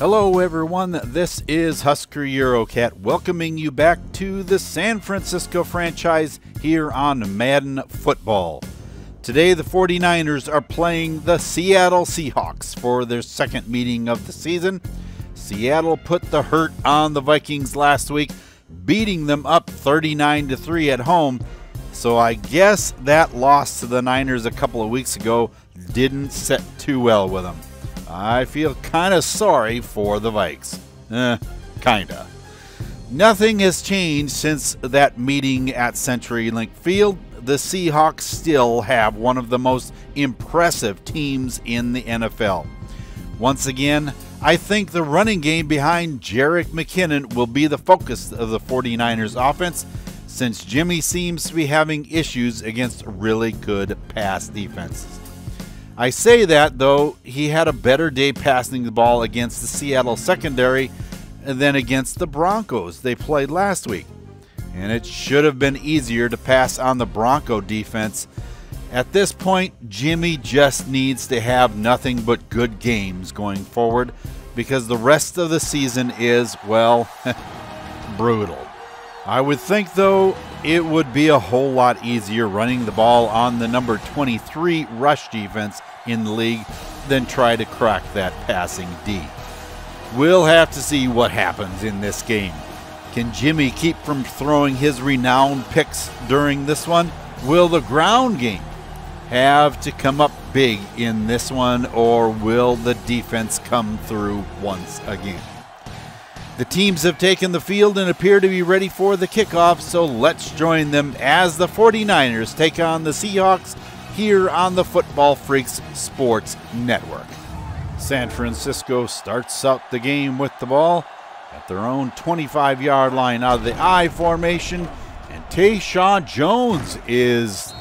Hello everyone, this is Husker EuroCat welcoming you back to the San Francisco franchise here on Madden Football. Today the 49ers are playing the Seattle Seahawks for their second meeting of the season. Seattle put the hurt on the Vikings last week, beating them up 39-3 at home. So I guess that loss to the Niners a couple of weeks ago didn't sit too well with them. I feel kind of sorry for the Vikes. Kinda. Nothing has changed since that meeting at CenturyLink Field. The Seahawks still have one of the most impressive teams in the NFL. Once again, I think the running game behind Jerick McKinnon will be the focus of the 49ers offense, since Jimmy seems to be having issues against really good pass defenses. I say that, though, he had a better day passing the ball against the Seattle secondary than against the Broncos they played last week. And it should have been easier to pass on the Bronco defense. At this point, Jimmy just needs to have nothing but good games going forward, because the rest of the season is, well, brutal. I would think, though, it would be a whole lot easier running the ball on the number 23 rush defense in the league than try to crack that passing D. We'll have to see what happens in this game. Can Jimmy keep from throwing his renowned picks during this one? Will the ground game have to come up big in this one, or will the defense come through once again? The teams have taken the field and appear to be ready for the kickoff, so let's join them as the 49ers take on the Seahawks here on the Football Freaks Sports Network. San Francisco starts out the game with the ball at their own 25-yard line out of the I formation, and Tayshaun Jones is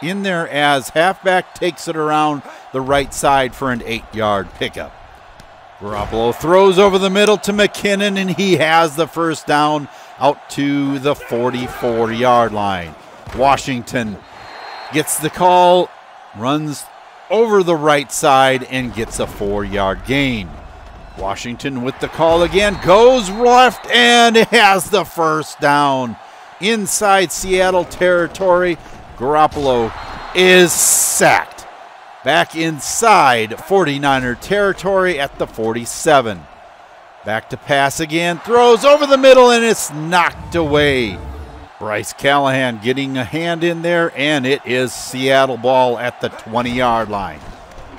in there as halfback, takes it around the right side for an 8-yard pickup. Garoppolo throws over the middle to McKinnon, and he has the first down out to the 44-yard line. Washington gets the call, runs over the right side, and gets a 4-yard gain. Washington with the call again, goes left, and has the first down. Inside Seattle territory, Garoppolo is sacked. Back inside 49er territory at the 47. Back to pass again, throws over the middle, and it's knocked away. Bryce Callahan getting a hand in there, and it is Seattle ball at the 20-yard line.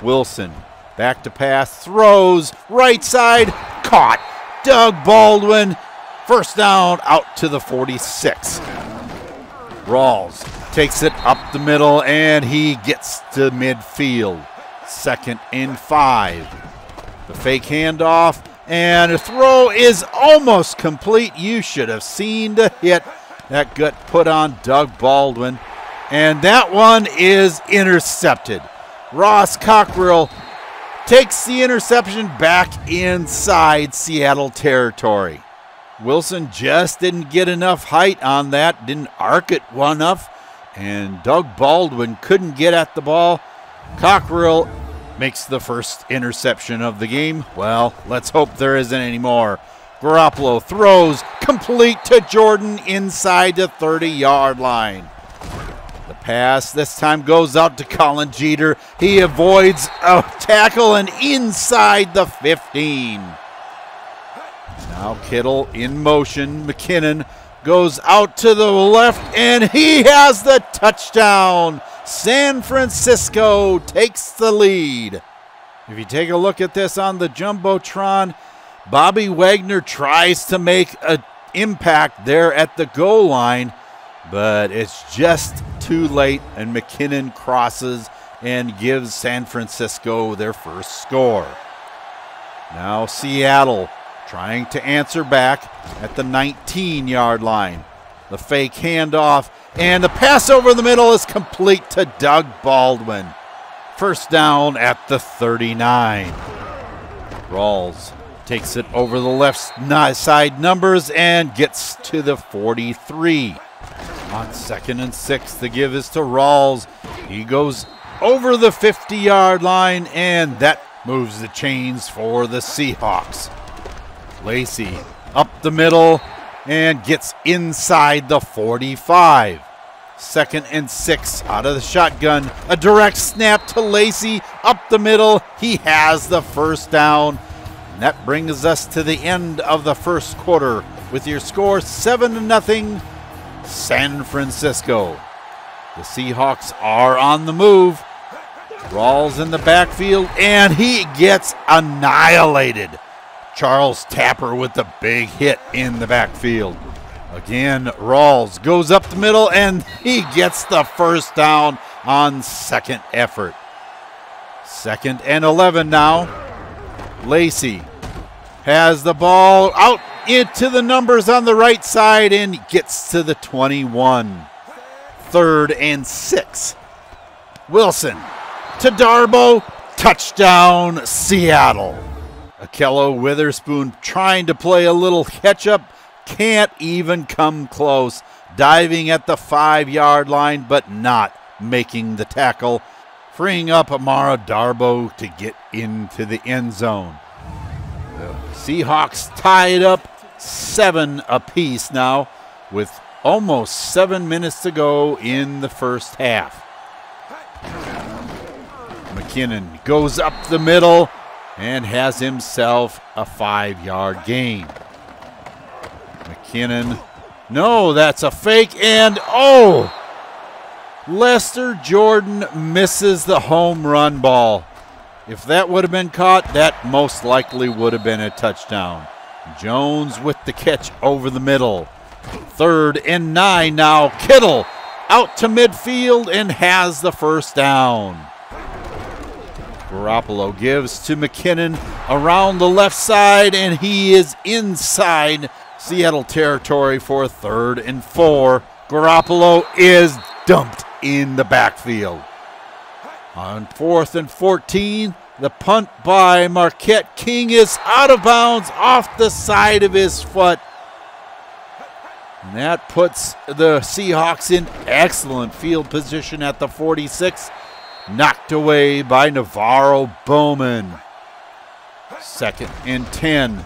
Wilson, back to pass, throws, right side, caught. Doug Baldwin, first down out to the 46. Rawls takes it up the middle, and he gets to midfield. 2nd and 5. The fake handoff, and a throw is almost complete. You should have seen the hit that got put on Doug Baldwin, and that one is intercepted. Ross Cockrell takes the interception back inside Seattle territory. Wilson just didn't get enough height on that, didn't arc it well enough, and Doug Baldwin couldn't get at the ball. Cockrell makes the first interception of the game. Well, let's hope there isn't any more. Garoppolo throws complete to Jordan inside the 30-yard line. The pass this time goes out to Colin Jeter. He avoids a tackle and inside the 15. Now Kittle in motion. McKinnon goes out to the left, and he has the touchdown. San Francisco takes the lead. If you take a look at this on the Jumbotron, Bobby Wagner tries to make an impact there at the goal line, but it's just too late, and McKinnon crosses and gives San Francisco their first score. Now Seattle trying to answer back at the 19-yard line. The fake handoff, and the pass over the middle is complete to Doug Baldwin. First down at the 39. Rawls takes it over the left side numbers and gets to the 43. On 2nd and 6, the give is to Rawls. He goes over the 50-yard line, and that moves the chains for the Seahawks. Lacey up the middle and gets inside the 45. Second and 6 out of the shotgun. A direct snap to Lacey up the middle. He has the first down. And that brings us to the end of the first quarter with your score 7-0 San Francisco. The Seahawks are on the move. Rawls in the backfield, and he gets annihilated. Charles Tapper with the big hit in the backfield. Again, Rawls goes up the middle, and he gets the first down on second effort. Second and 11 now. Lacey has the ball out into the numbers on the right side and gets to the 21. Third and 6. Wilson to Darbo. Touchdown, Seattle. Akello Witherspoon trying to play a little catch-up. Can't even come close. Diving at the 5-yard line, but not making the tackle. Freeing up Amara Darbo to get into the end zone. The Seahawks tie it up 7 apiece now with almost 7 minutes to go in the first half. McKinnon goes up the middle and has himself a 5-yard gain. McKinnon, no, that's a fake, and oh! Lester Jordan misses the home run ball. If that would have been caught, that most likely would have been a touchdown. Jones with the catch over the middle. Third and 9 now. Kittle out to midfield and has the first down. Garoppolo gives to McKinnon around the left side, and he is inside Seattle territory for third and 4. Garoppolo is dumped in the backfield. On fourth and 14, the punt by Marquette King is out of bounds off the side of his foot. And that puts the Seahawks in excellent field position at the 46. Knocked away by Navarro Bowman. Second and 10.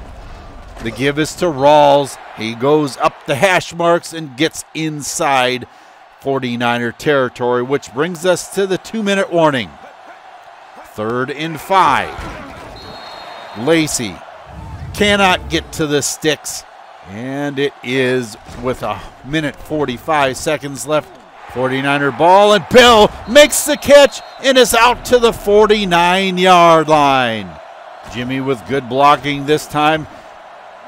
The give is to Rawls. He goes up the hash marks and gets inside 49er territory, which brings us to the 2-minute warning. Third and 5. Lacey cannot get to the sticks. And it is with 1:45 left. 49er ball, and Bell makes the catch and is out to the 49-yard line. Jimmy with good blocking this time.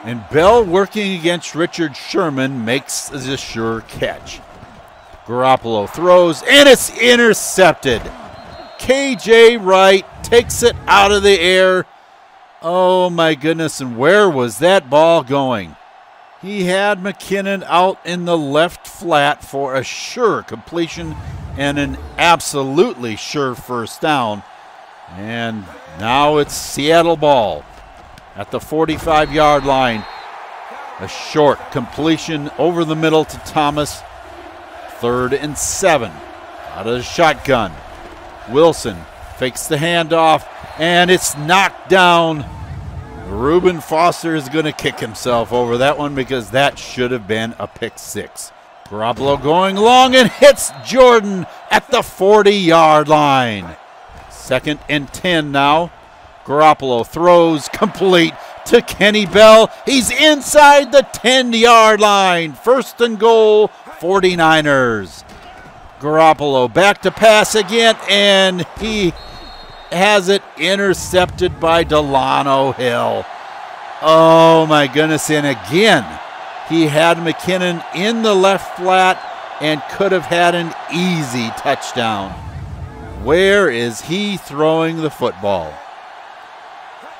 And Bell working against Richard Sherman makes the sure catch. Garoppolo throws, and it's intercepted. K.J. Wright takes it out of the air. Oh, my goodness, and where was that ball going? He had McKinnon out in the left flat for a sure completion and an absolutely sure first down. And now it's Seattle ball at the 45-yard line. A short completion over the middle to Thomas. Third and 7 out of the shotgun. Wilson fakes the handoff, and it's knocked down. Reuben Foster is going to kick himself over that one because that should have been a pick 6. Garoppolo going long and hits Jordan at the 40-yard line. Second and 10 now. Garoppolo throws complete to Kenny Bell. He's inside the 10-yard line. First and goal, 49ers. Garoppolo back to pass again, and he has it intercepted by Delano Hill. Oh my goodness, and again, he had McKinnon in the left flat and could have had an easy touchdown. Where is he throwing the football?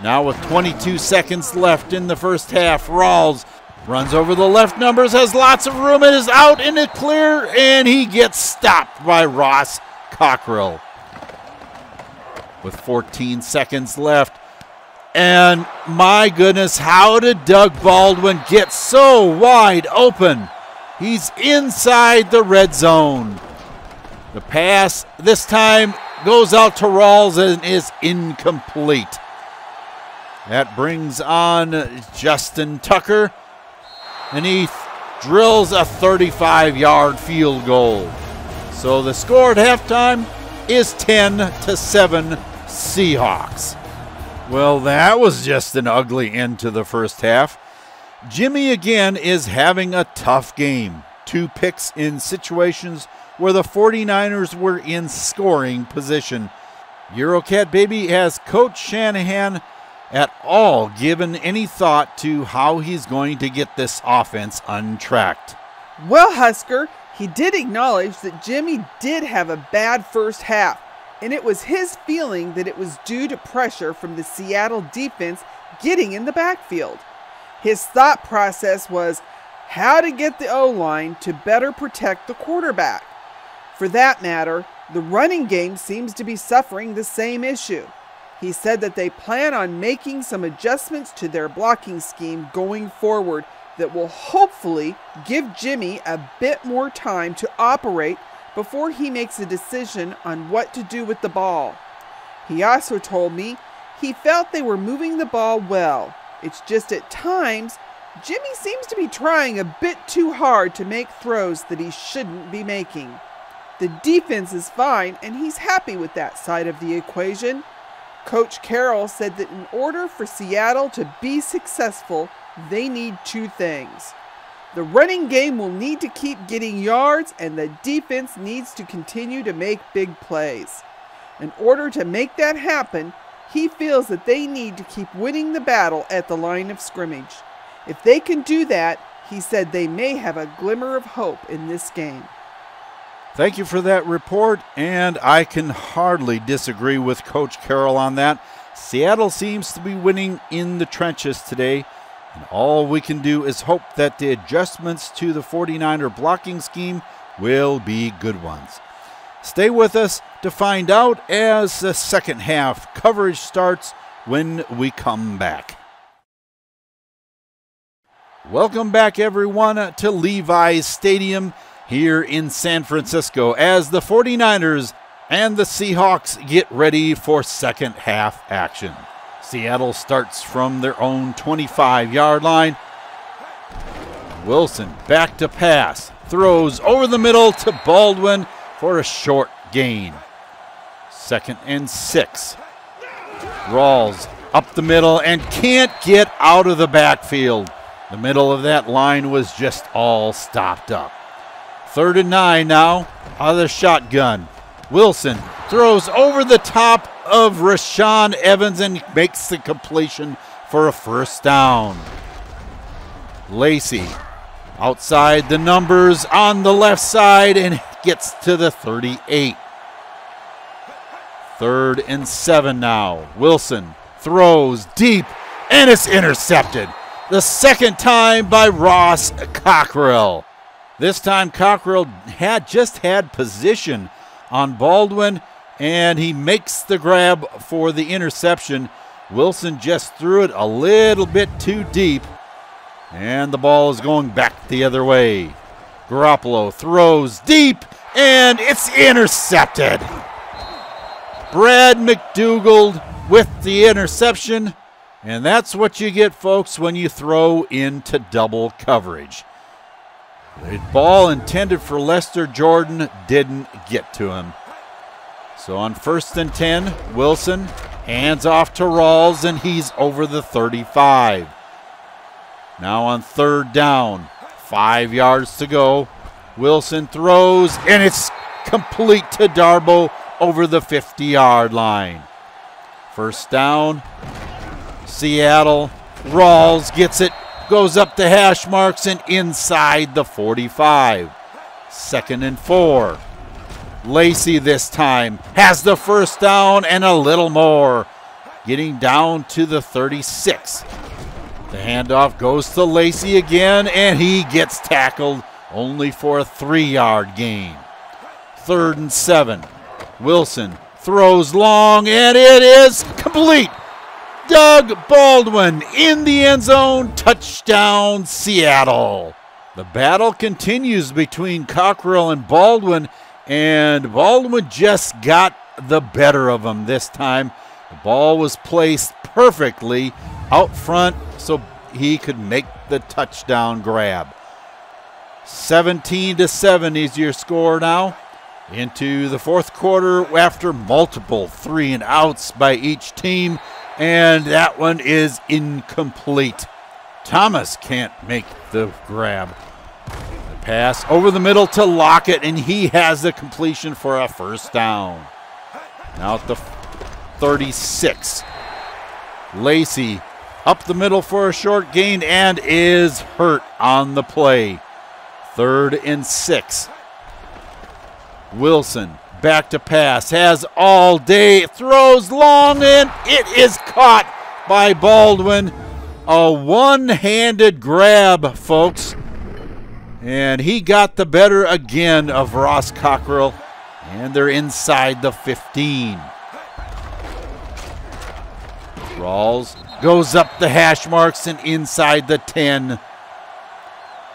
Now with 22 seconds left in the first half, Rawls runs over the left numbers, has lots of room, and is out in the clear, and he gets stopped by Ross Cockrell. With 14 seconds left. And my goodness, how did Doug Baldwin get so wide open? He's inside the red zone. The pass this time goes out to Rawls and is incomplete. That brings on Justin Tucker, and he drills a 35-yard field goal. So the score at halftime is 10-7 Seahawks. Well, that was just an ugly end to the first half. Jimmy again is having a tough game. Two picks in situations where the 49ers were in scoring position. EuroCat Baby has Coach Shanahan at all given any thought to how he's going to get this offense untracked. Well, Husker, he did acknowledge that Jimmy did have a bad first half, and it was his feeling that it was due to pressure from the Seattle defense getting in the backfield. His thought process was how to get the O-line to better protect the quarterback. For that matter, the running game seems to be suffering the same issue. He said that they plan on making some adjustments to their blocking scheme going forward that will hopefully give Jimmy a bit more time to operate before he makes a decision on what to do with the ball. He also told me he felt they were moving the ball well. It's just at times, Jimmy seems to be trying a bit too hard to make throws that he shouldn't be making. The defense is fine, and he's happy with that side of the equation. Coach Carroll said that in order for Seattle to be successful, they need two things. The running game will need to keep getting yards, and the defense needs to continue to make big plays. In order to make that happen, he feels that they need to keep winning the battle at the line of scrimmage. If they can do that, he said they may have a glimmer of hope in this game. Thank you for that report, and I can hardly disagree with Coach Carroll on that. Seattle seems to be winning in the trenches today, and all we can do is hope that the adjustments to the 49er blocking scheme will be good ones. Stay with us to find out as the second half coverage starts when we come back. Welcome back, everyone, to Levi's Stadium here in San Francisco as the 49ers and the Seahawks get ready for second half action. Seattle starts from their own 25-yard line. Wilson back to pass, throws over the middle to Baldwin for a short gain. 2nd and 6. Rawls up the middle and can't get out of the backfield. The middle of that line was just all stopped up. 3rd and 9 now, out of the shotgun. Wilson throws over the top of Rashawn Evans and makes the completion for a first down. Lacey outside the numbers on the left side and gets to the 38. 3rd and 7 now. Wilson throws deep and it's intercepted. The second time by Ross Cockrell. This time Cockrell had just had position on Baldwin, and he makes the grab for the interception. Wilson just threw it a little bit too deep, and the ball is going back the other way. Garoppolo throws deep, and it's intercepted. Brad McDougald with the interception. And that's what you get, folks, when you throw into double coverage. The ball intended for Lester Jordan didn't get to him. So on 1st and 10, Wilson hands off to Rawls, and he's over the 35. Now on 3rd down, 5 yards to go. Wilson throws, and it's complete to Darbo over the 50-yard line. 1st down. Seattle. Rawls gets it, goes up to hash marks and inside the 45. 2nd and 4. Lacey this time has the first down and a little more, getting down to the 36. The handoff goes to Lacey again, and he gets tackled only for a 3-yard gain. 3rd and 7. Wilson throws long, and it is complete. Doug Baldwin in the end zone, touchdown Seattle. The battle continues between Cockrell and Baldwin just got the better of him this time. The ball was placed perfectly out front so he could make the touchdown grab. 17-7 is your score now. Into the fourth quarter after multiple three and outs by each team, and that one is incomplete. Thomas can't make the grab. The pass over the middle to Lockett, and he has the completion for a first down. Now at the 36. Lacey up the middle for a short gain and is hurt on the play. 3rd and 6. Wilson back to pass, has all day, throws long, and it is caught by Baldwin. A one-handed grab, folks, and he got the better again of Ross Cockrell, and they're inside the 15. Rawls goes up the hash marks and inside the 10.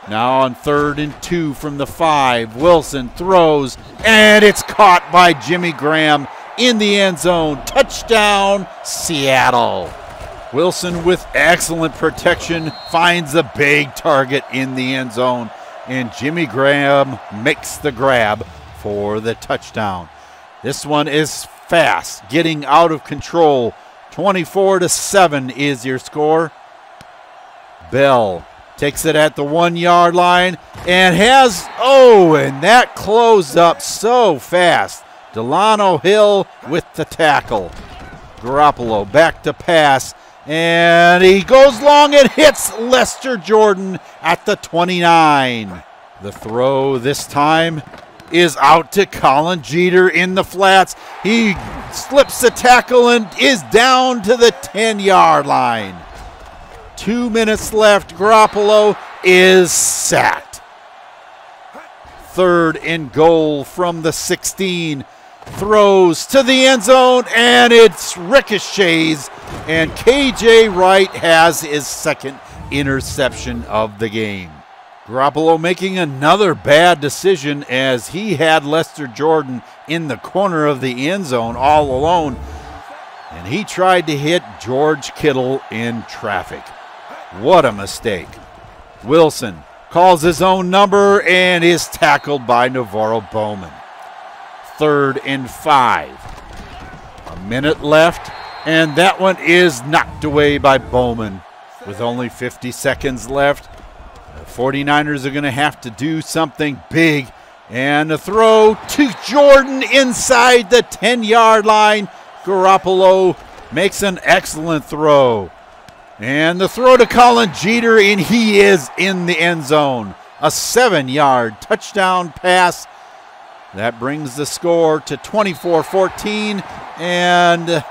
Now on 3rd and 2 from the 5, Wilson throws, and it's caught by Jimmy Graham in the end zone. Touchdown, Seattle. Wilson with excellent protection finds a big target in the end zone, and Jimmy Graham makes the grab for the touchdown. This one is fast, getting out of control. 24-7 is your score. Bell takes it at the 1-yard line and has, oh, and that closed up so fast. Delano Hill with the tackle. Garoppolo back to pass, and he goes long and hits Lester Jordan at the 29. The throw this time is out to Colin Jeter in the flats. He slips the tackle and is down to the 10-yard line. 2 minutes left. Garoppolo is sacked. 3rd and goal from the 16. Throws to the end zone, and it's ricochets. And K.J. Wright has his second interception of the game. Garoppolo making another bad decision as he had Lester Jordan in the corner of the end zone all alone. And he tried to hit George Kittle in traffic. What a mistake. Wilson calls his own number and is tackled by Navarro Bowman. 3rd and 5. A minute left, and that one is knocked away by Bowman. With only 50 seconds left, the 49ers are going to have to do something big. And a throw to Jordan inside the 10-yard line. Garoppolo makes an excellent throw. And the throw to Colin Jeter, and he is in the end zone. A 7-yard touchdown pass. That brings the score to 24-14. And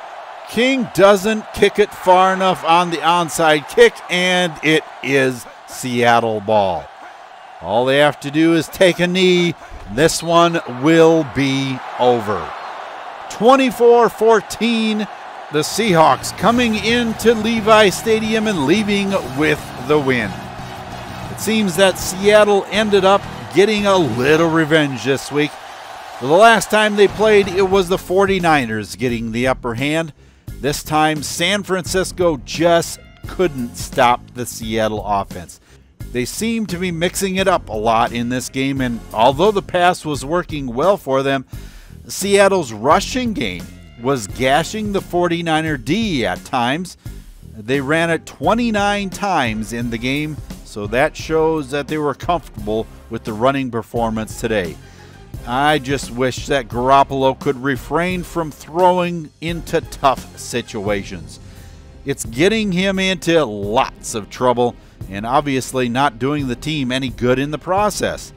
King doesn't kick it far enough on the onside kick, and it is Seattle ball. All they have to do is take a knee. This one will be over. 24-14. The Seahawks coming into Levi's Stadium and leaving with the win. It seems that Seattle ended up getting a little revenge this week. The last time they played, it was the 49ers getting the upper hand. This time, San Francisco just couldn't stop the Seattle offense. They seem to be mixing it up a lot in this game, and although the pass was working well for them, Seattle's rushing game was gashing the 49er D at times. They ran it 29 times in the game, so that shows that they were comfortable with the running performance today. I just wish that Garoppolo could refrain from throwing into tough situations. It's getting him into lots of trouble and obviously not doing the team any good in the process.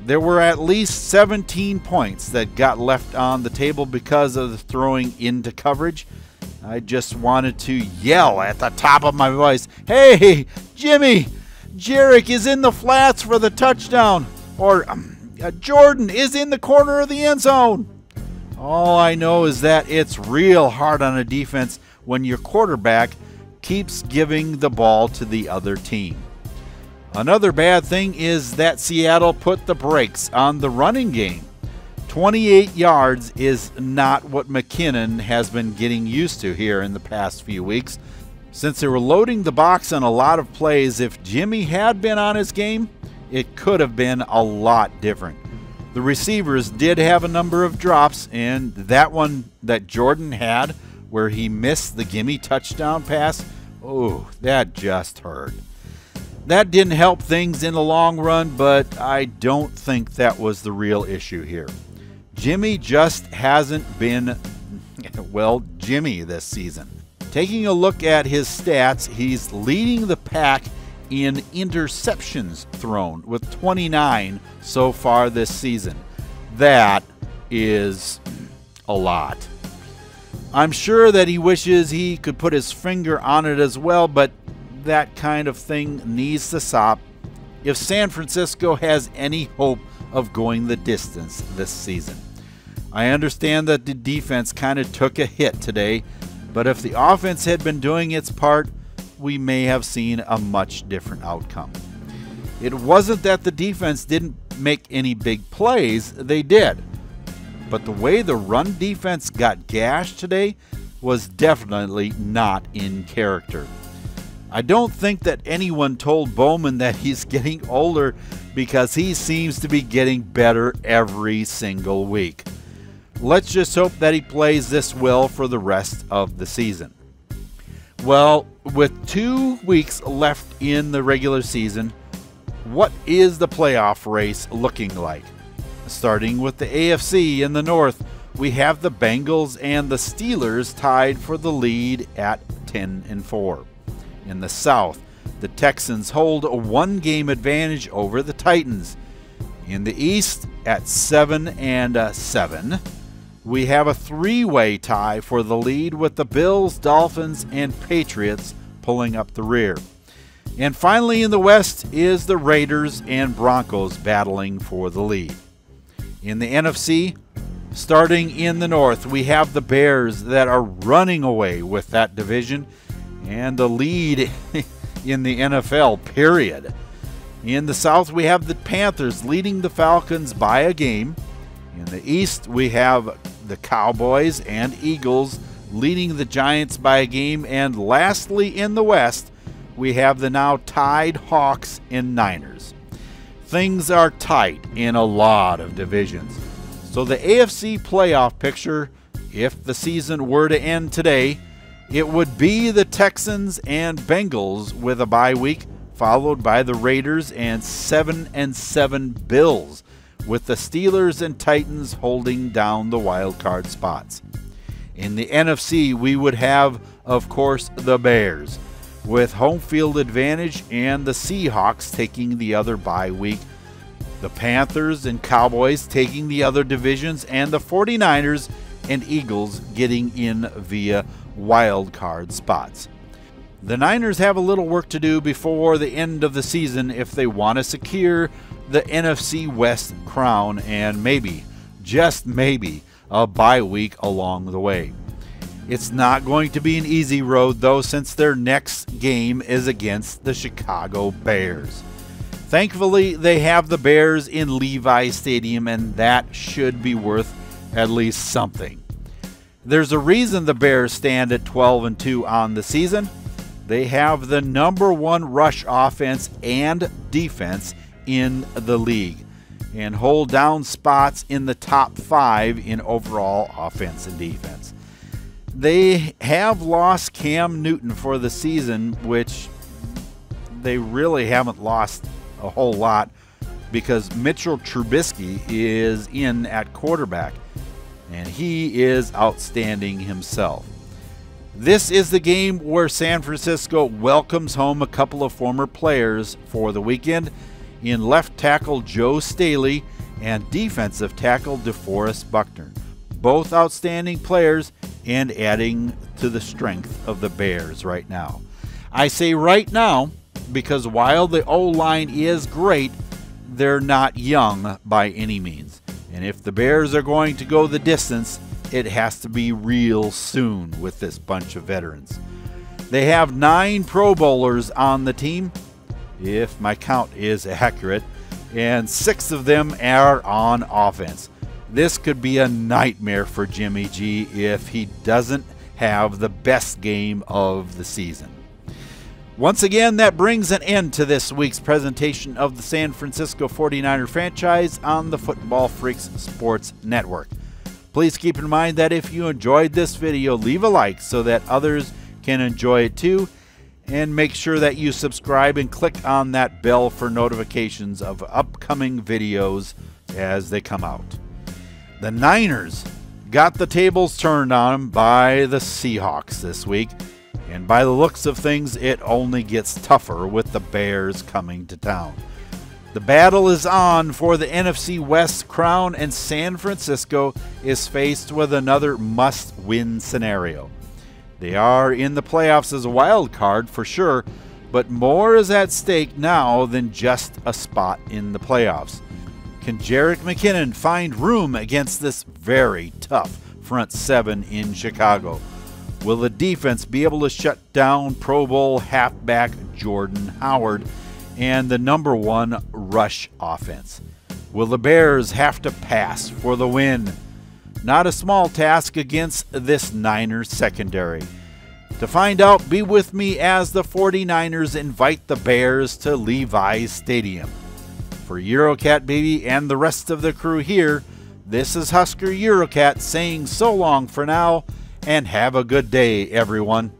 There were at least 17 points that got left on the table because of the throwing into coverage. I just wanted to yell at the top of my voice, "Hey, Jimmy, Jerick is in the flats for the touchdown," or Jordan is in the corner of the end zone. All I know is that it's real hard on a defense when your quarterback keeps giving the ball to the other team. Another bad thing is that Seattle put the brakes on the running game. 28 yards is not what McKinnon has been getting used to here in the past few weeks. Since they were loading the box on a lot of plays, if Jimmy had been on his game, it could have been a lot different. The receivers did have a number of drops, and that one that Jordan had where he missed the gimme touchdown pass, oh, that just hurt. That didn't help things in the long run, but I don't think that was the real issue here. Jimmy just hasn't been, well, Jimmy this season. Taking a look at his stats, he's leading the pack in interceptions thrown with 29 so far this season. That is a lot. I'm sure that he wishes he could put his finger on it as well, but that kind of thing needs to stop if San Francisco has any hope of going the distance this season. I understand that the defense kind of took a hit today, but if the offense had been doing its part, we may have seen a much different outcome. It wasn't that the defense didn't make any big plays, they did. But the way the run defense got gashed today was definitely not in character. I don't think that anyone told Bowman that he's getting older, because he seems to be getting better every single week. Let's just hope that he plays this well for the rest of the season. Well, with 2 weeks left in the regular season, what is the playoff race looking like? Starting with the AFC in the North, we have the Bengals and the Steelers tied for the lead at 10-4. In the South, the Texans hold a one-game advantage over the Titans. In the East, at 7-7, we have a three-way tie for the lead, with the Bills, Dolphins, and Patriots pulling up the rear. And finally, in the West is the Raiders and Broncos battling for the lead. In the NFC, starting in the North, we have the Bears that are running away with that division and the lead in the NFL, period. In the South, we have the Panthers leading the Falcons by a game. In the East, we have the Cowboys and Eagles leading the Giants by a game. And lastly, in the West, we have the now tied Hawks and Niners. Things are tight in a lot of divisions. So the AFC playoff picture, if the season were to end today, it would be the Texans and Bengals with a bye week, followed by the Raiders and 7-7 Bills, with the Steelers and Titans holding down the wild card spots. In the NFC, we would have, of course, the Bears with home field advantage and the Seahawks taking the other bye week, the Panthers and Cowboys taking the other divisions, and the 49ers and Eagles getting in via wild card spots. The Niners have a little work to do before the end of the season if they want to secure the NFC West crown and maybe, just maybe, a bye week along the way. It's not going to be an easy road though, since their next game is against the Chicago Bears. Thankfully, they have the Bears in Levi's Stadium, and that should be worth at least something. There's a reason the Bears stand at 12-2 on the season. They have the #1 rush offense and defense in the league and hold down spots in the top 5 in overall offense and defense. They have lost Cam Newton for the season, which they really haven't lost a whole lot, because Mitchell Trubisky is in at quarterback, and he is outstanding himself. This is the game where San Francisco welcomes home a couple of former players for the weekend in left tackle Joe Staley and defensive tackle DeForest Buckner, both outstanding players and adding to the strength of the Bears right now. I say right now because while the O-line is great, they're not young by any means. And if the Bears are going to go the distance, it has to be real soon with this bunch of veterans. They have 9 Pro Bowlers on the team, if my count is accurate, and 6 of them are on offense. This could be a nightmare for Jimmy G if he doesn't have the best game of the season. Once again, that brings an end to this week's presentation of the San Francisco 49er franchise on the Football Freaks Sports Network. Please keep in mind that if you enjoyed this video, leave a like so that others can enjoy it too. And make sure that you subscribe and click on that bell for notifications of upcoming videos as they come out. The Niners got the tables turned on them by the Seahawks this week, and by the looks of things, it only gets tougher with the Bears coming to town. The battle is on for the NFC West crown, and San Francisco is faced with another must-win scenario. They are in the playoffs as a wild card for sure, but more is at stake now than just a spot in the playoffs. Can Jerick McKinnon find room against this very tough front seven in Chicago? Will the defense be able to shut down Pro Bowl halfback Jordan Howard and the #1 rush offense? Will the Bears have to pass for the win? Not a small task against this Niners secondary. To find out, be with me as the 49ers invite the Bears to Levi's Stadium. For EuroCat Baby and the rest of the crew here, this is Husker EuroCat saying so long for now, and have a good day, everyone.